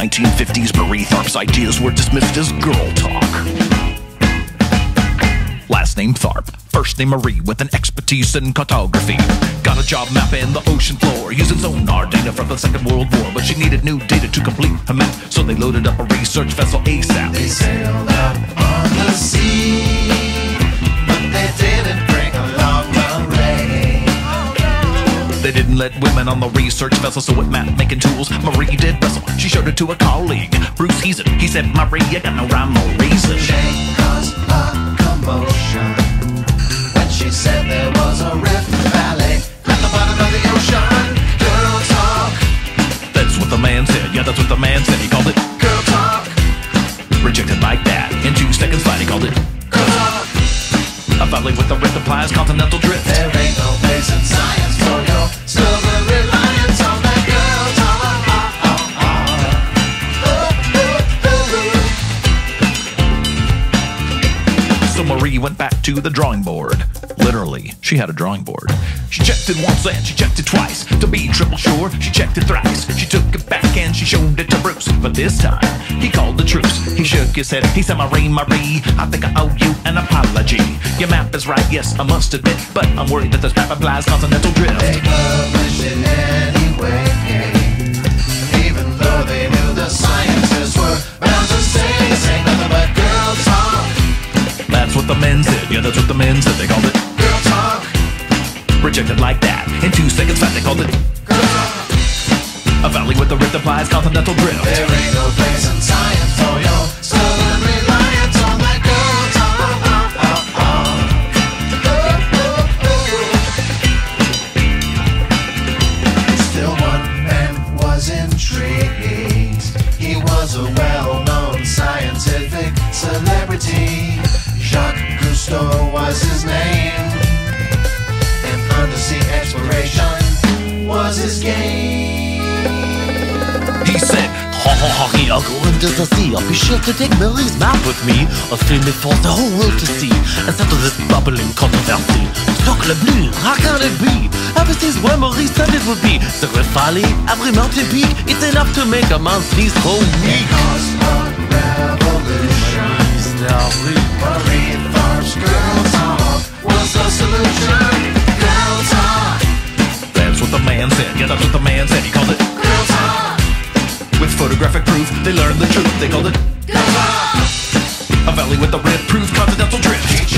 1950s, Marie Tharp's ideas were dismissed as girl talk. Last name Tharp, first name Marie, with an expertise in cartography. Got a job mapping the ocean floor, using sonar data from the Second World War. But she needed new data to complete her map, so they loaded up a research vessel ASAP. They sailed up on the sea, but they didn't bring along the rain. They didn't let women on the research vessel, so with map-making tools, Marie did wrestle. She showed it to a colleague, Bruce Heeson. He said, "Marie, you got no rhyme or reason." She caused a commotion when she said there was a rift valley at the bottom of the ocean. Girl talk. That's what the man said. Yeah, that's what the man said. He called it girl talk. Rejected like that. In 2 seconds flat, he called it girl talk. A valley with the rift implies continental drift. There ain't no place in science for your silver reliance on that girl talk. So Marie went back to the drawing board. Literally, she had a drawing board. She checked it once and she checked it twice. To be triple sure, she checked it thrice. She took it back and she showed it to Bruce. But this time, he called the truce. He shook his head. He said, "Marie, Marie, I think I owe you an apology. Your map is right, yes, I must admit, but I'm worried that this map implies continental drift." They published it anyway, even though they knew the scientists were bound to say nothing but girl talk. That's what the men said, yeah, that's what the men said. They called it girl talk. Rejected like that. In 2 seconds flat, they called it girl talk. A valley with the rift implies continental drift. There ain't no place in science for your southern reliance on that girl talk. Still, one man was intrigued. He was a well-known scientific celebrity. Jacques Cousteau was his name, and undersea exploration was his game. He said, "Ha ha ha, hey, I'll go into the sea. I'll be sure to take Marie's map with me. I'll film it for the whole world to see and settle this bubbling controversy. Talk le bleu, how can it be? Everything's where Marie said it would be. The rift valley, every mountain peak, it's enough to make a man's knees go weak." Marie Tharp's girl talk was the solution. Girl talk. That's what the man said. Yeah, that's what the man said. He called it girl talk. With photographic proof, they learned the truth. They called it girl talk. A valley with the rift proved continental drift.